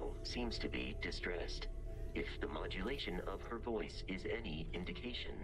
well, seems to be distressed. If the modulation of her voice is any indication,